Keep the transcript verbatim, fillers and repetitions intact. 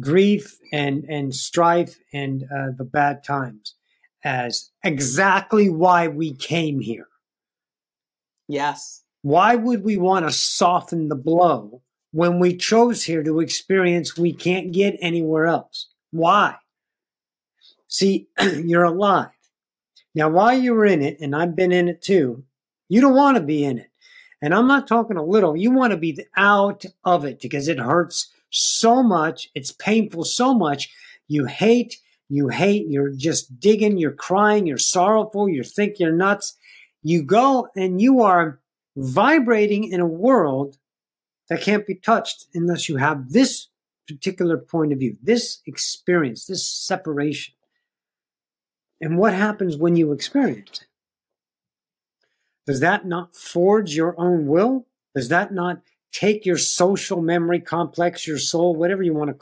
grief and, and strife and uh, the bad times as exactly why we came here. Yes. Why would we want to soften the blow when we chose here to experience we can't get anywhere else? Why? See, you're alive. Now, while you're in it, and I've been in it too, you don't want to be in it. And I'm not talking a little. You want to be out of it because it hurts so much. It's painful so much. You hate, you hate, you're just digging, you're crying, you're sorrowful, you think you're nuts. You go and you are vibrating in a world that can't be touched unless you have this particular point of view, this experience, this separation. And what happens when you experience it? Does that not forge your own will? Does that not take your social memory complex, your soul, whatever you want to call it?